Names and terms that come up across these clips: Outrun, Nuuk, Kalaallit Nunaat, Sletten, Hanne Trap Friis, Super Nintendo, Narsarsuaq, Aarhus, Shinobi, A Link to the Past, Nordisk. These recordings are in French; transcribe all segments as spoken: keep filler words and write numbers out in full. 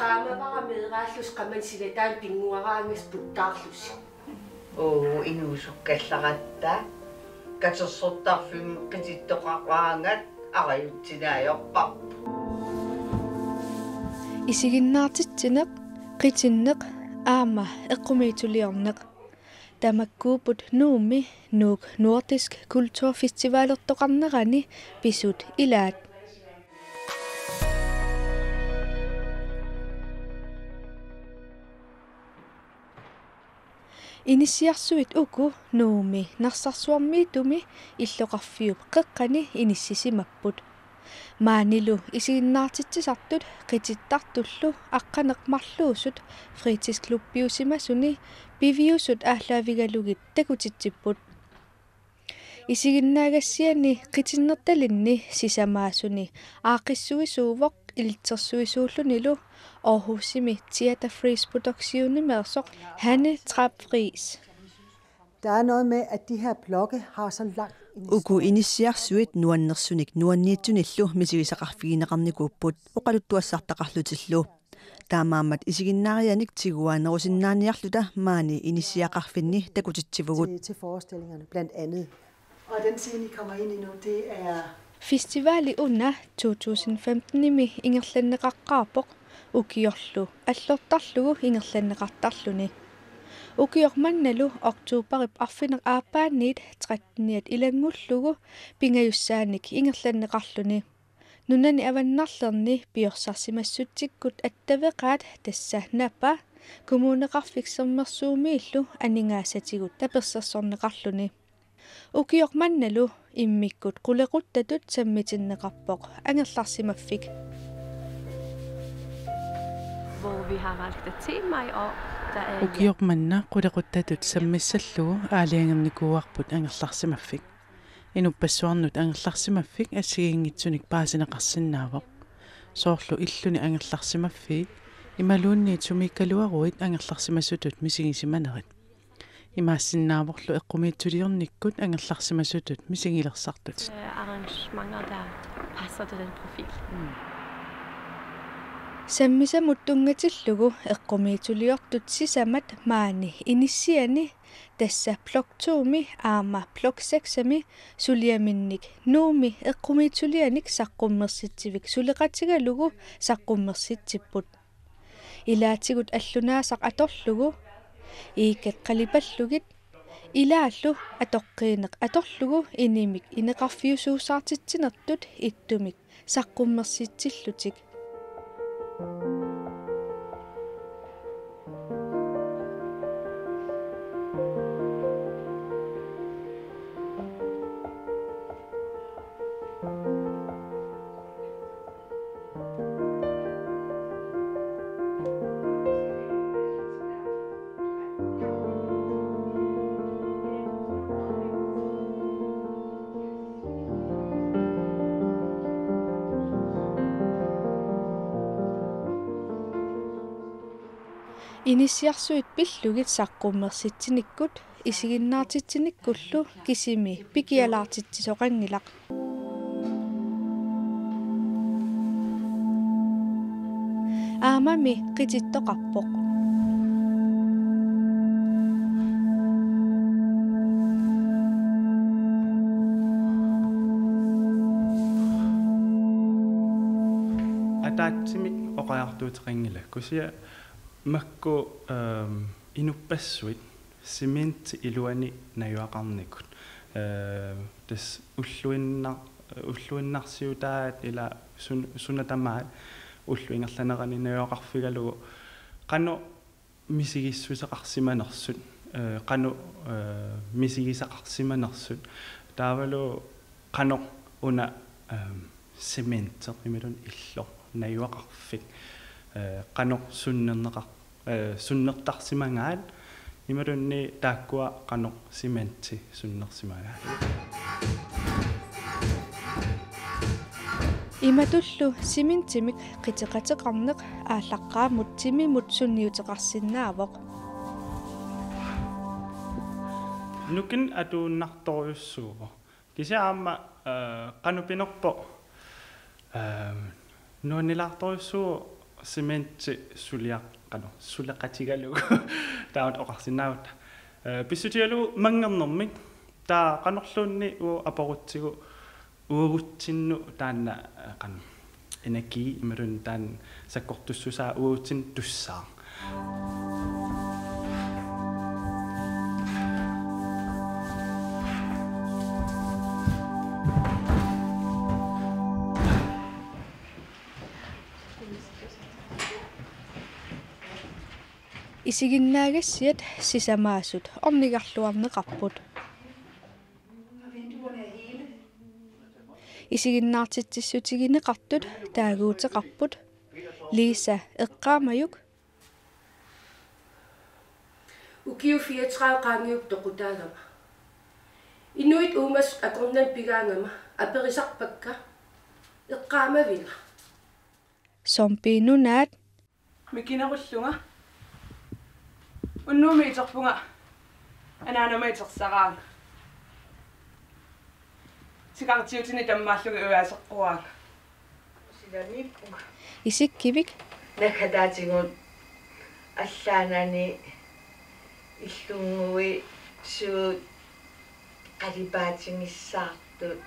kaamavara meeraallus qamansilataan pinguaraangas puttaarlusi oo inuusukkallarata katersortarfum qitittoqaqaangat arayuttinaajorparpu isiginnaartittineq qitinneq aama eqqumiituliorneq tamakkuuput Nuummi nuuk Nordisk Kulturfestivalertoqarnerani pisut ilaat. Inisiarsuit uku Nuummi Narsarsuarmiittumi illoqarfiup qeqqani inissisimapput. Maanilu isiginnaartittisartut qitittartullu aqqaneqmarluusut fritidsklubbiusimasuni piviusut aahlaavigalugit takutitsipput. Isiginnaagassiani qitinnertalinni sisamaasuni aaqissuisuuvoq ilitsersuisuullunilu Aarhusimi teaterfrisproduktionersoq Hanne Trap Friis. Der er noget med, at de her blokke har så langt uku inisiarsuit nuannersunik nuanniitsunillu misigisaqarfigineqarnikuupput oqaluttuassartaqarlutillu taamaammat isiginnaarianik tiguaanerusinnaaniarluta maani inisiaqarfinni takutitsivugut til forestillingerne blandt andet. Og den scene I kommer ind I nu, det er festivali unna to tusind og femten ingerlanneqaqqaapoq ukiorlu allortarlugu ingerlanneqartarluni. Ukiormannalu oktuuparip arfineq aappaanniit trettiniat ilangullugu pingajussaanik ingerlanneqarluni. Nunani avannarlerni piorsaarsimassutikkut attaveqaat tassa napa kumuuneqarfiksermersuumiillu aningaasatigut tapersersorneqarluni. Ukiormannalu immikkut qulequttatut sammitinneqarpoq angerlarsimaffik. Hvor vi har valgt et tema I år. Ukiormanna qulequttatut sammissallu aaliangerniquarput angerlarsimaffik. Inupassuarnut angerlarsimaffik asigiingitsunik paasineqarsinnaavoq. Soorlu illuni angerlarsimaffi imaluunniitumikkaluaruit angerlarsimasutut misigisimanerit. Imaassinnaavoqlu eqqumiitsuliornikkut angerlarsimasutut misigilersartut. Arrangementer der passer til den profil. Sammisamuttungatillugu eqqumiituliortut sisamat maani inisiani tassa ploktuumi aama plokseksami suliaminnik Nuummi eqqumiitulianik saqqummersittivik suleqatigalugu saqqummersittipput ilaatigut allunaasaq atorlugu iikeqqalipallugit ilaallu atoqqiineq atorlugu inimik ineqarfiusuusaartitsinertut ittumik saqqummersittillutik. Inisiarsuit pillugit saqqummersitinikkut isiginnaartitinnikkullu kisimi pikialaartittisoqangilaq. Aamami qitittoqarpoq. Ataatsimi oqaartuuteqangilakkusia makko inuppassuit cement iluani najuaqarnikut tas ulluinna ulluinnarsiutaat ila sunatamaat ulluingerlanerani najuaqarfigalugu qanu misigissuteqarsimanersut qanu misigisaqarsimanersut taavalu qanoq una cement imelun illor najuaqarfik qanoq sunnerneqar sunnertarsimangaat imalunni taakkua qanoq simanti sunnersimangaat imatullu simintimik qiteqateqarneq aallaqqaamut timimut sunniuteqarsinnaavoq nukin atuunnartoriussuuvo kisiaamma qanupinerpo nuannilaartoriussuu semente sulia kano sulla katigalo taot oqarsinaut pisutialu mangamnormi ta qanorluunni u aporutsigu uugutsinnu taanna qan energi imerun taan sakkortussusaa uugutsin tussaa isiginnaagassiat sisamaasut ornigarluarneqarput isiginnaartitsissutigineqartut taaguuteqarput Lisa eqqaamayuk ukiu fiatrau qaangiuk toqutaagama inuit umas akornan pigaangama aperisarpakka eqqaamavila sompiinunaat mikinerulluga Nuummi iterpunga ananuma itersaraanga sikartiutini tammaallugi uaaseqquaak silaniippunga isikkivik nakadaatigut allaanani illungui suut qalipaatingissaartut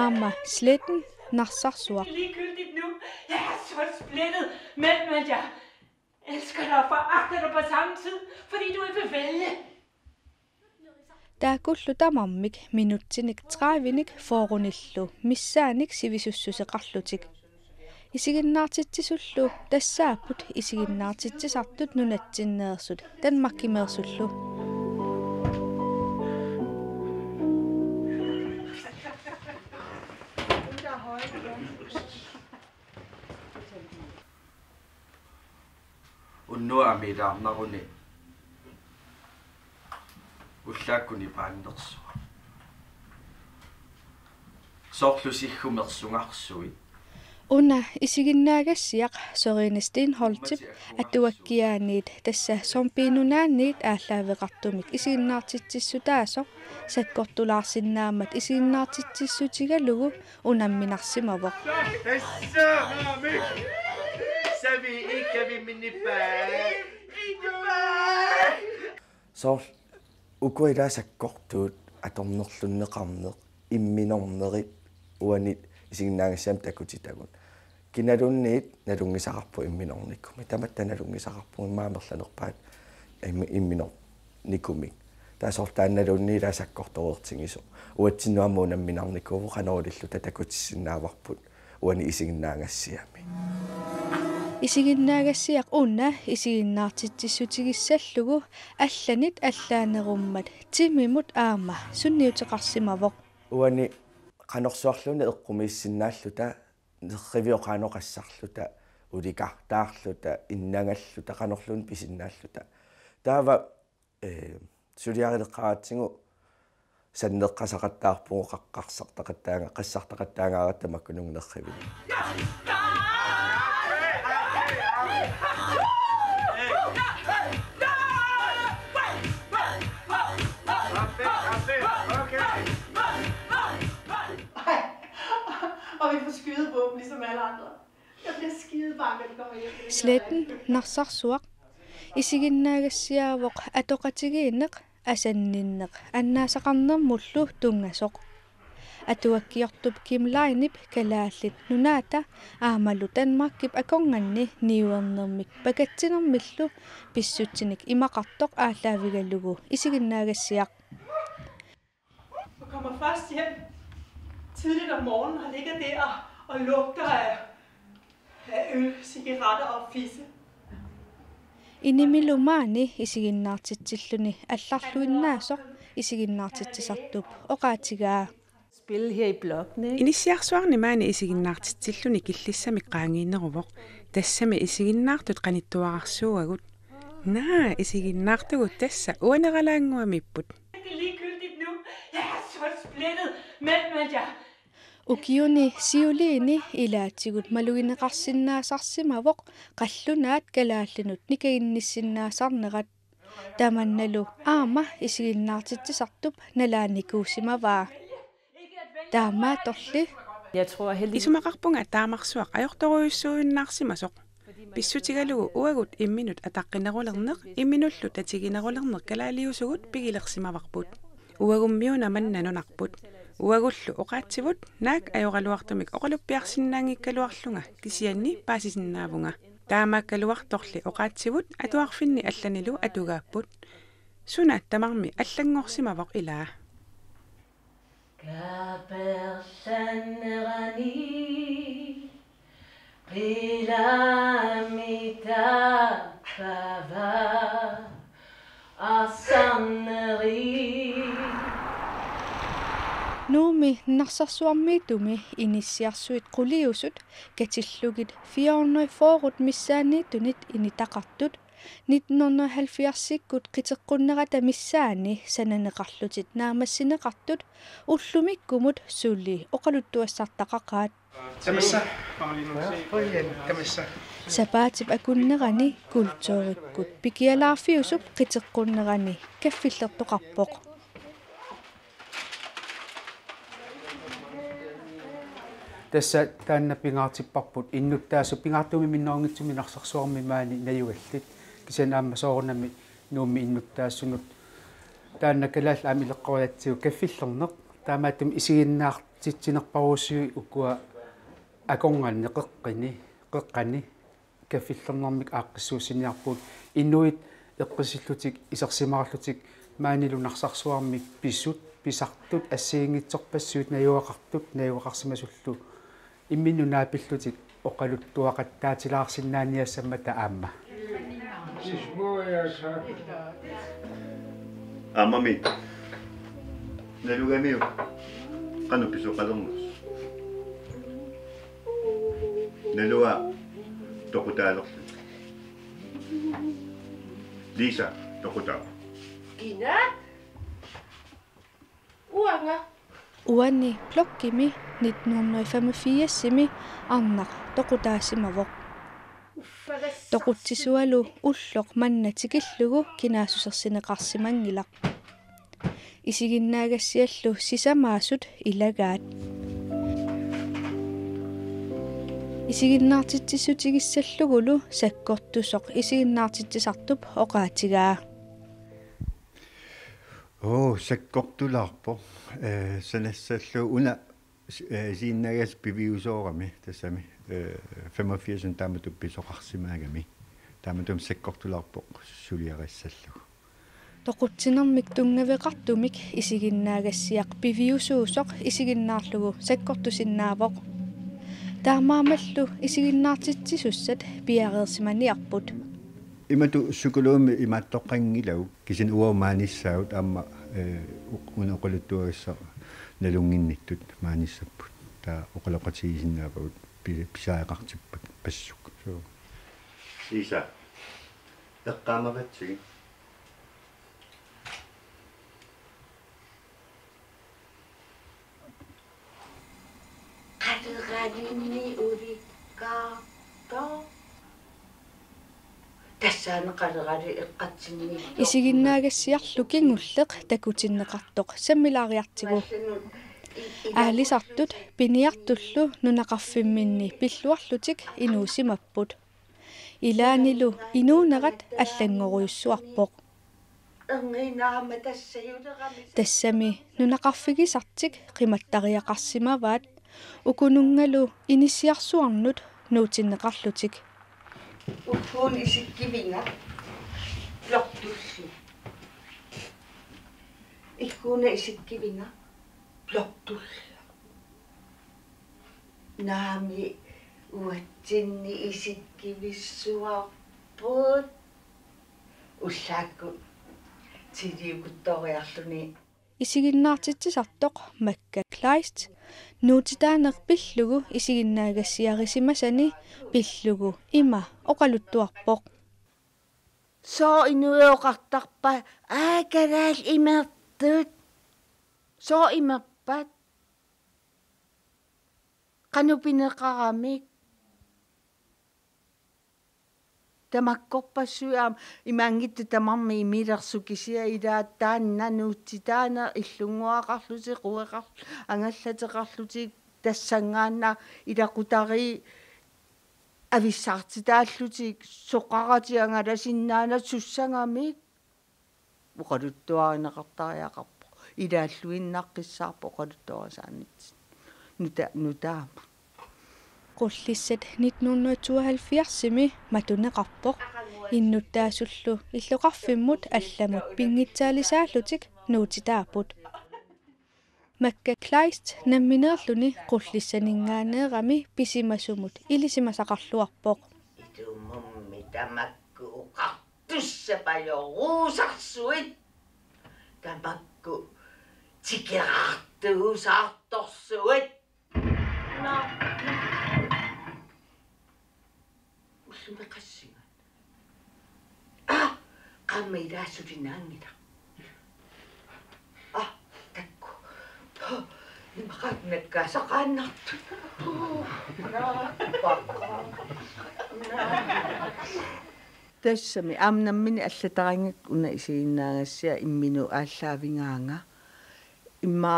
aama sletten narsarsuaq ligegyldigt nu jeg er så splittet mellem at jeg elsker dig og foragter dig på samme tid, fordi du ikke vil vælge. Tää kullutamammik minuttinik traavinik foorunillu missaanik sivisussuseqarlutik. Isiginnaartitsisullu tassaapput isiginnaartitsisartut nunatsinneersut Danmarkimeersullu. Nuummi taarnaruni ullaakkuni paannersuwa sorlusiggumersungarsuit una isiginnaagassiaq soriinistiin holtip attuakkiaaniit tassa sompiinunaanniit aallaveqartumik isiginnaartitsissutaaso sakkortulaarsinnaamat isiginnaartitsissutigalugu unamminarsimavoq Sabi ikkabi minni pää. Sor ukoida sakkortuut atornerlunneqarneq imminornerip uanit isiginnaagassiam takutitagun. Kinalunniit nalungisaqarpu imminornikkumi tamatta nalungisaqarpu maamerlanerpaat imminor nikumik. Ta sortaannalunniila sakkortoreertingisu uatsinnuammu unamminarnikuvu qanorillu tatakutissinaavarput uani isiginnaagassiami. Isiginnaagassiaq unna isiginnaartitsissutigissallugu allanit allaanerummat timimut aama sunniuteqarsimavoq uani qanorsuarluna eqqumiissinnaalluta nerrivioqaanoqassarluta ulikartaarluta innagalluta qanorlun pisinnaalluta taava ee suliarileqqaatsigu sanneqqasaqattaarpugu qaqqarsartaqattaanga qassartaqattaangaaratta makkunung nerrivik Sletten Narsarsuaq isiginnaagassiaavoq atoqatigiinneq asanninneq annaasaqarnermullu tungasoq atuakkiortup kimlainip kalaallit nunaata aamalu Danmarkip akonganni niuernermik pakatsinermillu pissutsinik imaqartoq aallaavigallugu isiginnaagassiaq Jeg kommer først hjem tidligt om morgenen og ligger der og lugter af øl, cigaretter og fisse. Inimilumani isiginnaartitsilluni allarluinnaasoq isiginnaartitsisartup oqaatigaa. Spille her i blokkene. Initiarsuarnimaani isiginnaartitsilluni killissamik qaangiinneruvoq tassami isiginnaartut qanittuararsuugagut. Naa isiginnaartugut tassa uaneralaanguamipput. Ukiuni siuliini ilaatigut malugineqarsinnaasarsimavoq qallunaat kalaallinut nikaginnissinnaasarnerat tamannalu aama isiginnaartitsisartup nalaanikuusimavaa taama torli isumaqarpunga taamarsuaq ajortoruissuuinnaarsimasoq Pissutigalu uagut imminut ataqinaqolarneq imminullu tatiginaqolarneq kalaaliusugut pigilersimavaqput. Uagummiuna mannanunaqput. Uagullu uqaatsivut naak ayoqaluartumik oqaluppiarsinnaangikkaluarlunga kisianni paasisinnaavunga. Taamakkaluartorli uqaatsivut atuarfinni allanilu atugaapput. Suna tamarmi allanngorsimavaq ilaa. Nuummi Narsarsuarmiittumi inisiarsuit quliusut katillugit fire hundrede og fyrre missaaniittunit initaqartut nitten halvfjerds-sikkut qiteqqunnerata missaani sananeqarlutit naamassinneqartut ullumikkumut suulli oqaluttuassartaqaqaat tamassa parlinusi tamassa sapaatib akunnerani kultuurikkut pikialaarfiusup qiteqqunnerani kaffillertoqarpoq tässä taanna pingaartipparput innuttaasu pingaartumi minnoorngitsumi Narsarsuarmimaani najugallit kisenaamma soorunami Nuummi innuttaassunut taanna kalaall amileqqoriatsiu kaffillerneq taamaattum isiginnaartitsinerparuussui ukua akongan neqeqqini qeqqani kaffillernermik aaqqissuusiniarpuut innuit eqqisillutik isersimaarlutik maanilu Narsarsuarmik pissut pisartut assiingitsorpassuut najuaqartut najuaqarsimasullu imminnu naapillutik oqaluttuaqattaatilaarsinnaaniassammata aamma Amami, nalugami yun. Kano piso kalungos? Naluwa, tokutalok. Lisa, tokutal. Gina? Uwa nga? Uwa ni plokkimi, nitten femogfirs-simi, annak tokutasimavok. Toqutsisualu ulloq mannatikillugu kinaasusarsineqarsimangilaq isiginnaagassiallu sisamaasut ilagaat isiginnaartitsissutigissallugu sakkortusoq isiginnaartitsisartup oqaatigaa oo sakkortularpo eh sanassallu una siinnagas piviusoorami tassami femogfirs taamatum pisoqarsimaagami taamatum sekkortularpoq suliarassallu toqutsinermik tungaveqartumik isiginnaagassiaq piviusuusoq isiginnaarlugu sekkortusinnaavoq taamaamallu isiginnaartitsisussat piareersimaniarput imatu sukuluumi imaattoqqangilaw kisin uaumaanissaagut aamma unoqoluttuagissa nalunginnittut maanissapput taa oqaloqatigisinnaavagut pisaaqartippat passuk so siisa eqqaamavatsi qaderqalinni urikkaarto tassaanaqalerali eqqatsinni isiginnaagassiarlu kingulleq takutinneqartoq sammilaariartigu Äälisartut piniartullu nunaqarfimminni pilluarlutik inuusimapput. Ilaanilu inuunaqat allangoruissuarpoq. Tassami nunaqarfigisartik qimattariaqarsimavaat ukunungalu inisiarsuarnut nuutinneqarlutik. Ufuun isikkivinga plortussi. Ikkuuna isikkivinga. Naami uatsinni isikkivissuarput ullaakku tiliukuttoriarluni isiginnaartitsisartoq makkaklaist nuutitaanerpillugu isiginnaagassiarissimasani pillugu ima oqaluttuarpoq soo inuuoqartarpa aakalaal imertut soo imertut Pat kanu pinakaramik tamakkopassuam imaangittu tamarmi imilersukkisia ilaataanna nuutsitaana illuguaqarlusi queqar angallateqarlutik tassangaanna ilaqutari avissaartitaallutik soqqaratiangalasinnaana sussangami uqaluttuarineqartariaqarpo ilaalluinnaqqissaarpo uqaluttorasaanitsin nuta nutaam qullisset nitten syvoghalvfjerds matuneqarpoq innutaasullu illuqarfimmut allamut pinngitsaalisaallutik nuutitaaput Makka klaist namminerluni qullissaninngaaneerami pisimasumut ilisimasaqarluarpoq itumummi tamakku uqartussapajoruusarsuit tamakku tikerartuusaartorsuit na ullumeqassingat a qammeilaassulinaangita Nimakag nagkasakanak. Tässä me amnammini allatarangak una isiinnaangassia imminu aallavingaanga. Imma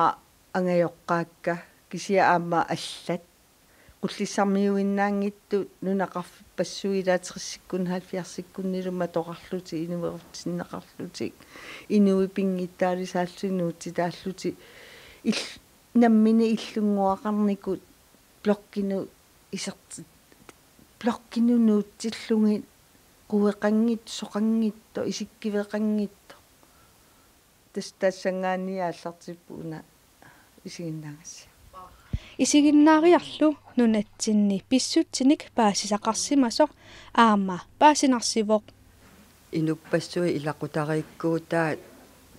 angajoqqaakka kisia aamma allat. Qullissarmiuinnaangittu nunaqarpassuilaaterissikkunhalfjarsikkunnilu matoqarluti inuvertinneqarlutik. Inuipinngittaalisaallunuuttitaalluti. Nammini illunguaqarnikut blokkinu isertit blokkinu nuutsillungit queqanngit soqanngitto isikkiveqanngitto tastaassangaaniaallartippu una isiginnaangassia isiginnaariarlu nunatsinni pissutsinik paasisaqarsimasoq aamma paasinarsivoq inuppassugi ilaqutariikkuutaat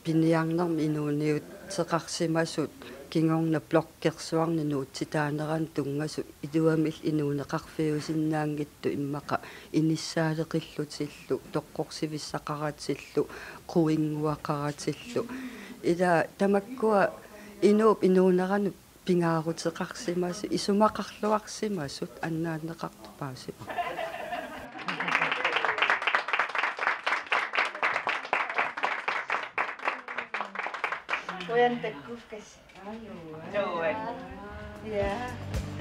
piniarnermi inuuniutseqarsimasut kingorna blokkersuarni nuutsitaaneran tungasut iduamil inuuneqarfiusinnaangittu immaqa inissaaleqillutillu toqqorsivissaqaratillu quinguaqaratillu ila tamakkua inuup inuuneranu pingaaruteqarsimasu isumaqarluarsimasut annaanneqartupaasipa Voy a entender qué es. Ay, bueno. Yo, bueno. Ya.